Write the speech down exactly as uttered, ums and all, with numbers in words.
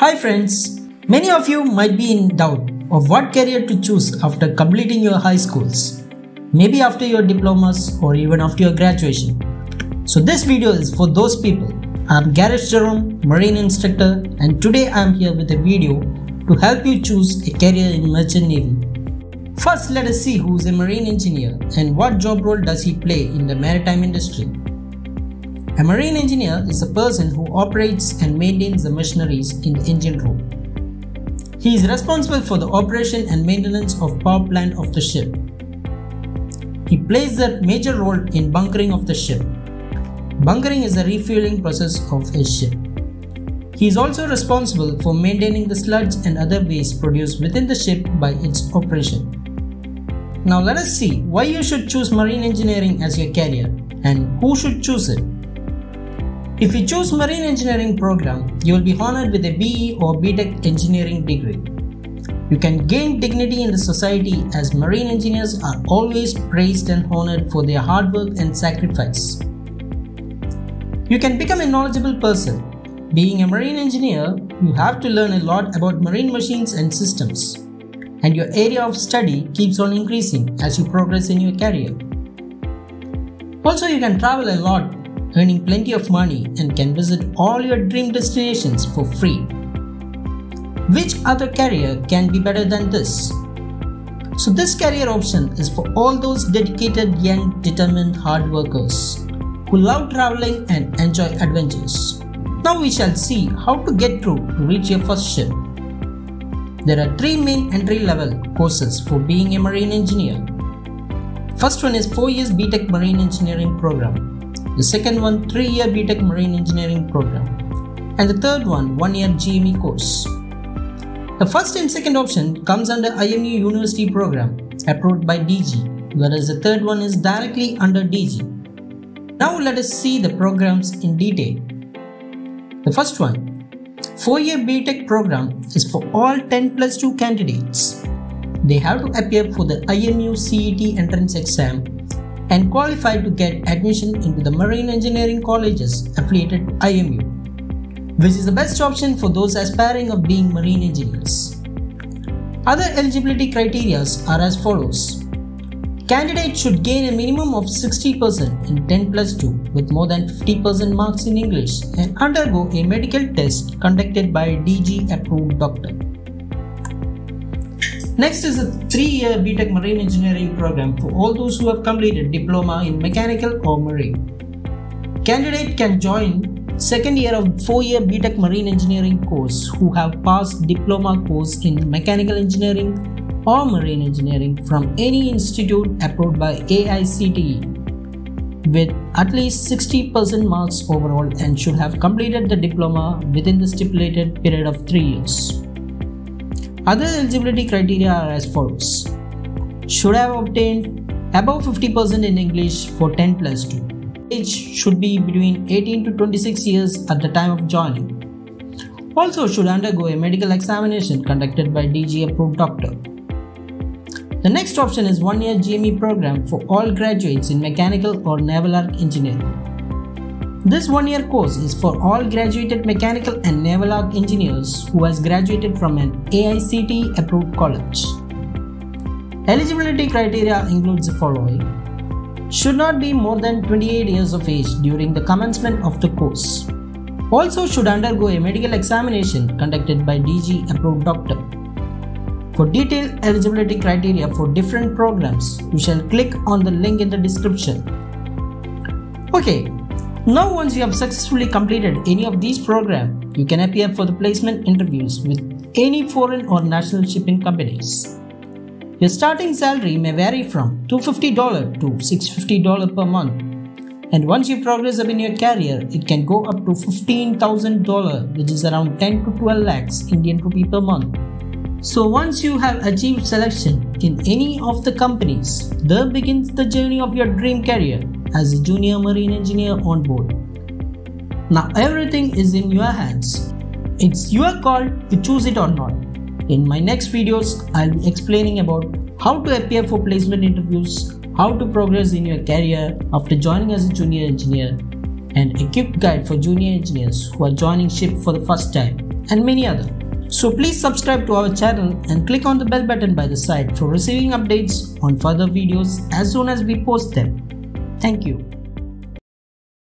Hi friends, many of you might be in doubt of what career to choose after completing your high schools, maybe after your diplomas or even after your graduation. So this video is for those people. I am Garish Jerome, Marine Instructor, and today I am here with a video to help you choose a career in Merchant Navy. First, let us see who is a Marine Engineer and what job role does he play in the maritime industry. A Marine Engineer is a person who operates and maintains the machineries in the engine room. He is responsible for the operation and maintenance of power plant of the ship. He plays a major role in bunkering of the ship. Bunkering is a refueling process of a ship. He is also responsible for maintaining the sludge and other waste produced within the ship by its operation. Now let us see why you should choose Marine Engineering as your career and who should choose it. If you choose Marine Engineering program, you will be honored with a B E or B. Tech engineering degree. You can gain dignity in the society as Marine Engineers are always praised and honored for their hard work and sacrifice. You can become a knowledgeable person. Being a Marine Engineer, you have to learn a lot about marine machines and systems, and your area of study keeps on increasing as you progress in your career. Also, you can travel a lot, earning plenty of money, and can visit all your dream destinations for free. Which other career can be better than this? So this career option is for all those dedicated, young, determined hard workers who love traveling and enjoy adventures. Now we shall see how to get through to reach your first ship. There are three main entry-level courses for being a Marine Engineer. First one is four years B. Tech Marine Engineering program. The second one three year B. Tech Marine Engineering program. And the third one one year G M E course. The first and second option comes under I M U University program approved by D G, whereas the third one is directly under D G. Now let us see the programs in detail. The first one, four year B. Tech program is for all ten plus two candidates. They have to appear for the I M U C E T entrance exam and qualify to get admission into the Marine Engineering colleges affiliated to I M U, which is the best option for those aspiring of being Marine Engineers. Other eligibility criteria are as follows. Candidates should gain a minimum of sixty percent in ten plus two with more than fifty percent marks in English and undergo a medical test conducted by a D G approved doctor. Next is a three year B. Tech Marine Engineering program for all those who have completed diploma in mechanical or marine. Candidate can join second year of four year B. Tech Marine Engineering course who have passed diploma course in mechanical engineering or Marine Engineering from any institute approved by A I C T E with at least sixty percent marks overall and should have completed the diploma within the stipulated period of three years. Other eligibility criteria are as follows. Should have obtained above fifty percent in English for ten plus two. Age should be between eighteen to twenty-six years at the time of joining. Also should undergo a medical examination conducted by D G approved doctor. The next option is one year G M E program for all graduates in mechanical or naval arc engineering. This one year course is for all graduated mechanical and naval arc engineers who has graduated from an A I C T E approved college. Eligibility criteria includes the following. Should not be more than twenty-eight years of age during the commencement of the course. Also should undergo a medical examination conducted by D G approved doctor. For detailed eligibility criteria for different programs, you shall click on the link in the description. Okay, now once you have successfully completed any of these programs, you can appear for the placement interviews with any foreign or national shipping companies. Your starting salary may vary from two hundred fifty dollars to six hundred fifty dollars per month, and once you progress up in your career, it can go up to fifteen thousand dollars, which is around ten to twelve lakhs Indian rupee per month. So once you have achieved selection in any of the companies, there begins the journey of your dream career as a junior Marine Engineer on board. Now everything is in your hands. It's your call to choose it or not. In my next videos, I'll be explaining about how to appear for placement interviews, how to progress in your career after joining as a junior engineer, and a quick guide for junior engineers who are joining ship for the first time. and many other. So please subscribe to our channel and click on the bell button by the side for receiving updates on further videos as soon as we post them. Thank you.